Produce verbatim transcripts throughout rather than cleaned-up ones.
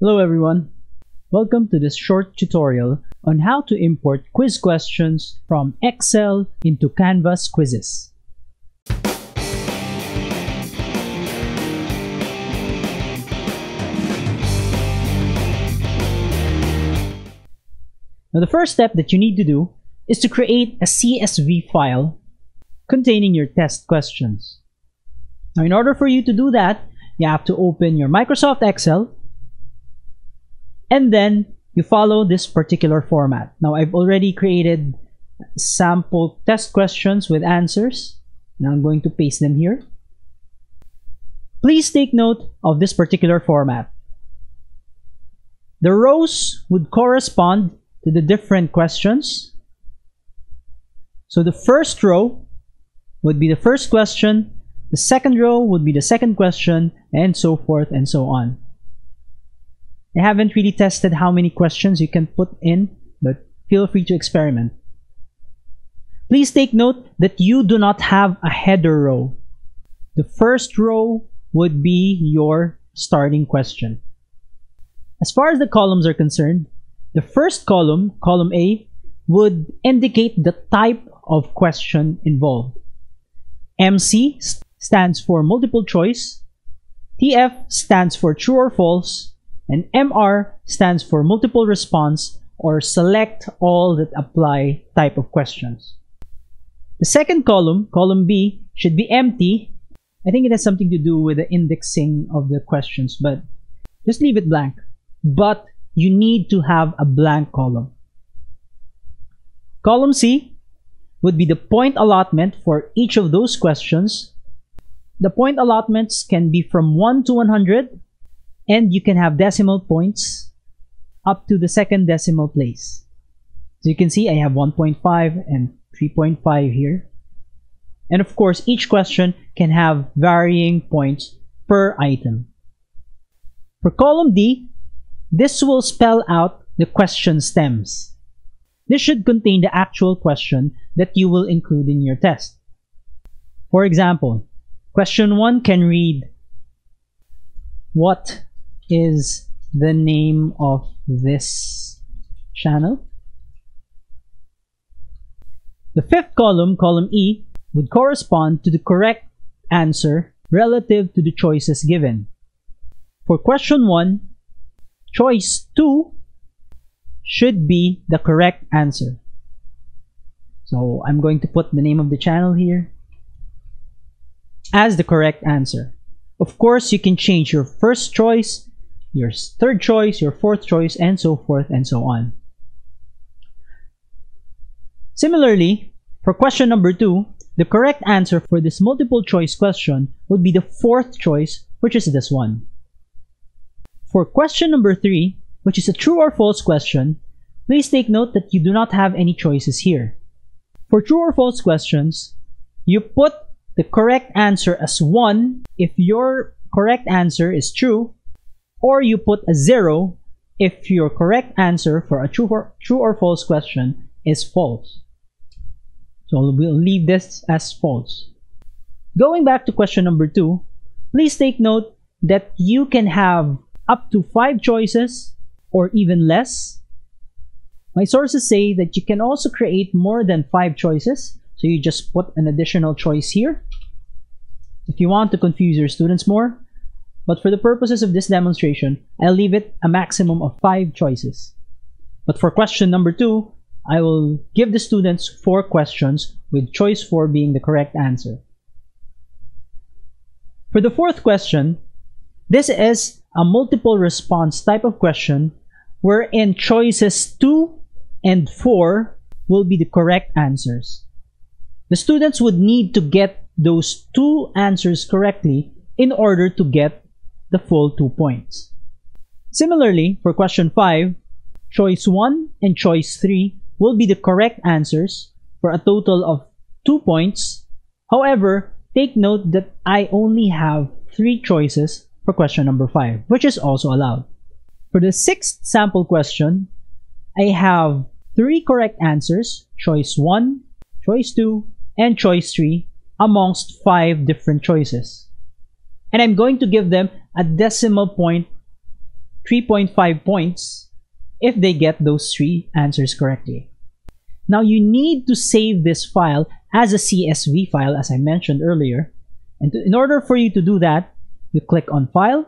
Hello everyone, welcome to this short tutorial on how to import quiz questions from Excel into Canvas quizzes. Now the first step that you need to do is to create a C S V file containing your test questions. Now in order for you to do that, you have to open your Microsoft Excel and then you follow this particular format. Now I've already created sample test questions with answers. Now I'm going to paste them here. Please take note of this particular format. The rows would correspond to the different questions. So the first row would be the first question, the second row would be the second question, and so forth and so on. I haven't really tested how many questions you can put in, but feel free to experiment. Please take note that you do not have a header row. The first row would be your starting question. As far as the columns are concerned, the first column, column A, would indicate the type of question involved. M C stands for multiple choice, T F stands for true or false, and M R stands for multiple response or select all that apply type of questions. The second column, column B, should be empty. I think it has something to do with the indexing of the questions, but just leave it blank. But you need to have a blank column. Column C would be the point allotment for each of those questions. The point allotments can be from one to one hundred. And you can have decimal points up to the second decimal place. So you can see I have one point five and three point five here. And of course, each question can have varying points per item. For column D, this will spell out the question stems. This should contain the actual question that you will include in your test. For example, question one can read, what is the name of this channel? The fifth column, column E, would correspond to the correct answer relative to the choices given. For question one, choice two should be the correct answer. So I'm going to put the name of the channel here as the correct answer. Of course, you can change your first choice, your third choice, your fourth choice, and so forth and so on. Similarly, for question number two, the correct answer for this multiple choice question would be the fourth choice, which is this one. For question number three, which is a true or false question, please take note that you do not have any choices here. For true or false questions, you put the correct answer as one if your correct answer is true, or you put a zero if your correct answer for a true or, true or false question is false. So we'll leave this as false. Going back to question number two, please take note that you can have up to five choices or even less. My sources say that you can also create more than five choices, so you just put an additional choice here if you want to confuse your students more. But for the purposes of this demonstration, I'll leave it a maximum of five choices. But for question number two, I will give the students four questions, with choice four being the correct answer. For the fourth question, this is a multiple response type of question wherein choices two and four will be the correct answers. The students would need to get those two answers correctly in order to get the full two points. Similarly, for question five, choice one and choice three will be the correct answers for a total of two points. However, take note that I only have three choices for question number five, which is also allowed. For the sixth sample question, I have three correct answers, choice one, choice two, and choice three, amongst five different choices. And I'm going to give them a decimal point three point five points if they get those three answers correctly. Now you need to save this file as a C S V file, as I mentioned earlier. And to, in order for you to do that, you click on File,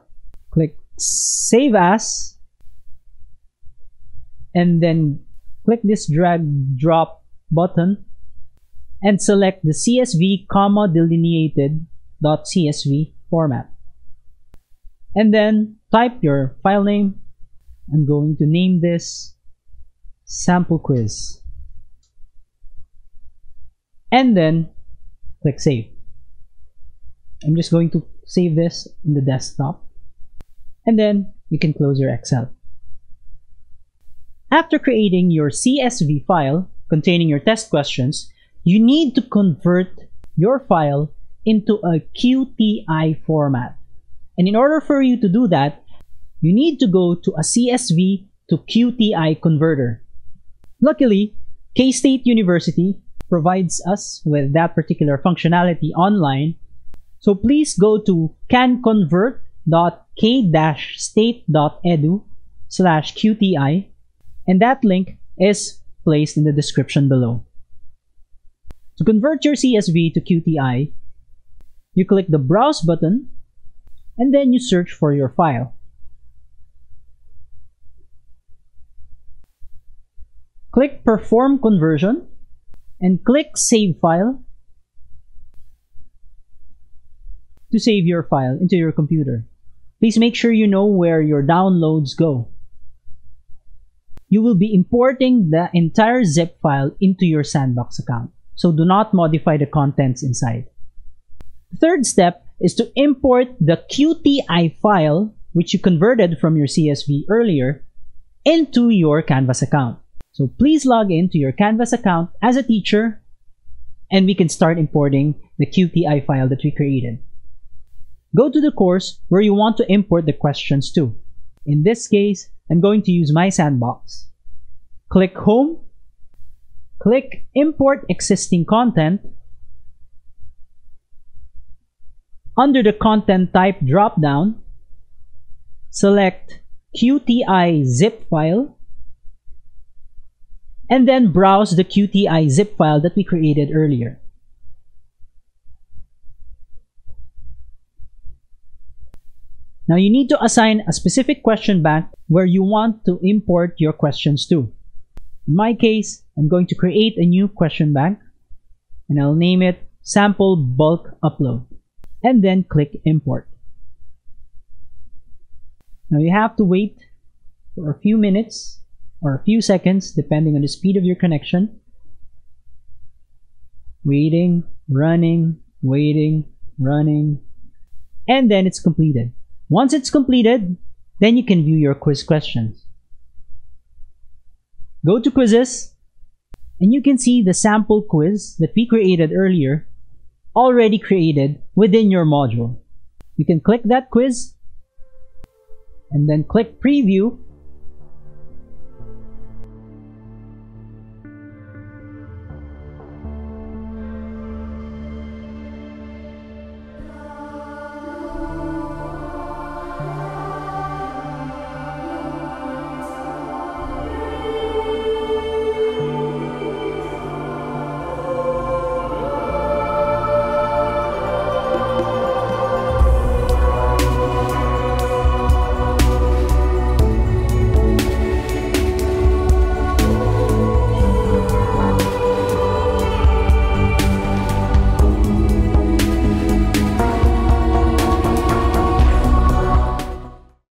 click Save As, and then click this drag drop button and select the C S V comma delineated dot C S V format. And then type your file name. I'm going to name this sample quiz. And then click Save. I'm just going to save this in the desktop. And then you can close your Excel. After creating your C S V file containing your test questions, you need to convert your file into a Q T I format. And in order for you to do that, you need to go to a C S V to Q T I converter. Luckily, K-State University provides us with that particular functionality online. So please go to canconvert dot k dash state dot edu slash Q T I, and that link is placed in the description below. To convert your C S V to Q T I, you click the Browse button, and then you search for your file. Click Perform Conversion, and click Save File to save your file into your computer. Please make sure you know where your downloads go. You will be importing the entire zip file into your Sandbox account, so do not modify the contents inside. The third step is to import the Q T I file, which you converted from your C S V earlier, into your Canvas account. So please log in to your Canvas account as a teacher, and we can start importing the Q T I file that we created. Go to the course where you want to import the questions to. In this case, I'm going to use My Sandbox. Click Home, click Import Existing Content. Under the Content Type drop-down, select Q T I zip file, and then browse the Q T I zip file that we created earlier. Now you need to assign a specific question bank where you want to import your questions to. In my case, I'm going to create a new question bank, and I'll name it Sample Bulk Upload, and then click Import. Now you have to wait for a few minutes or a few seconds, depending on the speed of your connection. Waiting, running, waiting, running, and then it's completed. Once it's completed, then you can view your quiz questions. Go to Quizzes, and you can see the sample quiz that we created earlier already created within your module. You can click that quiz, and then click Preview,